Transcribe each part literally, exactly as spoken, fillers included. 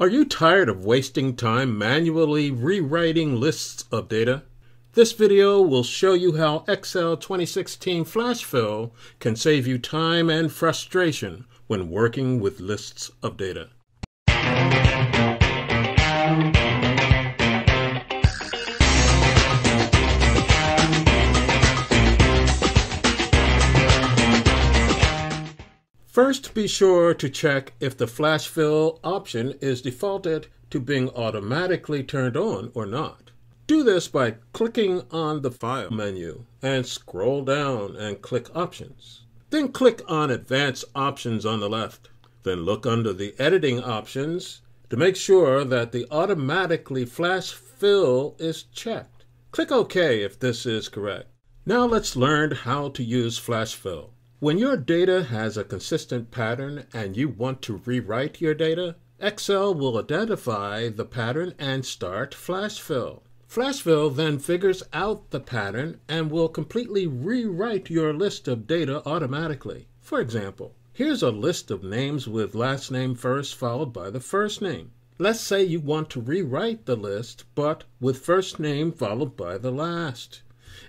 Are you tired of wasting time manually rewriting lists of data? This video will show you how Excel twenty sixteen Flash Fill can save you time and frustration when working with lists of data. First, be sure to check if the Flash Fill option is defaulted to being automatically turned on or not. Do this by clicking on the File menu and scroll down and click Options. Then click on Advanced Options on the left. Then look under the Editing Options to make sure that the Automatically Flash Fill is checked. Click OK if this is correct. Now let's learn how to use Flash Fill. When your data has a consistent pattern and you want to rewrite your data, Excel will identify the pattern and start Flash Fill. Flash Fill then figures out the pattern and will completely rewrite your list of data automatically. For example, here's a list of names with last name first followed by the first name. Let's say you want to rewrite the list, but with first name followed by the last.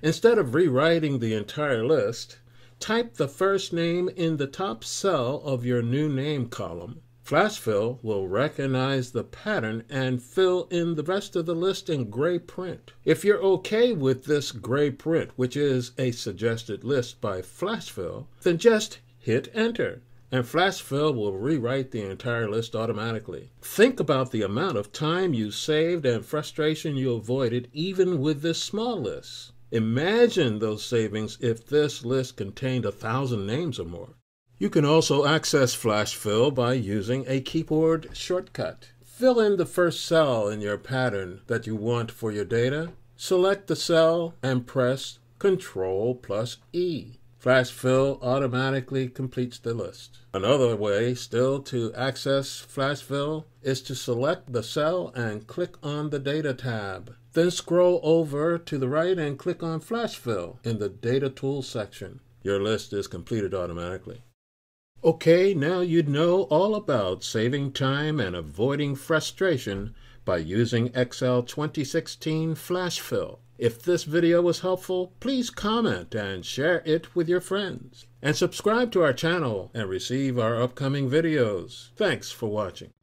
Instead of rewriting the entire list, type the first name in the top cell of your new name column. Flash Fill will recognize the pattern and fill in the rest of the list in gray print. If you're okay with this gray print, which is a suggested list by Flash Fill, then just hit Enter, and Flash Fill will rewrite the entire list automatically. Think about the amount of time you saved and frustration you avoided even with this small list. Imagine those savings if this list contained a thousand names or more. You can also access Flash Fill by using a keyboard shortcut. Fill in the first cell in your pattern that you want for your data. Select the cell and press control plus E. Flash Fill automatically completes the list. Another way still to access Flash Fill is to select the cell and click on the Data tab. Then scroll over to the right and click on Flash Fill in the Data Tools section. Your list is completed automatically. Okay, now you know all about saving time and avoiding frustration by using Excel twenty sixteen Flash Fill. If this video was helpful, please comment and share it with your friends. And subscribe to our channel and receive our upcoming videos. Thanks for watching.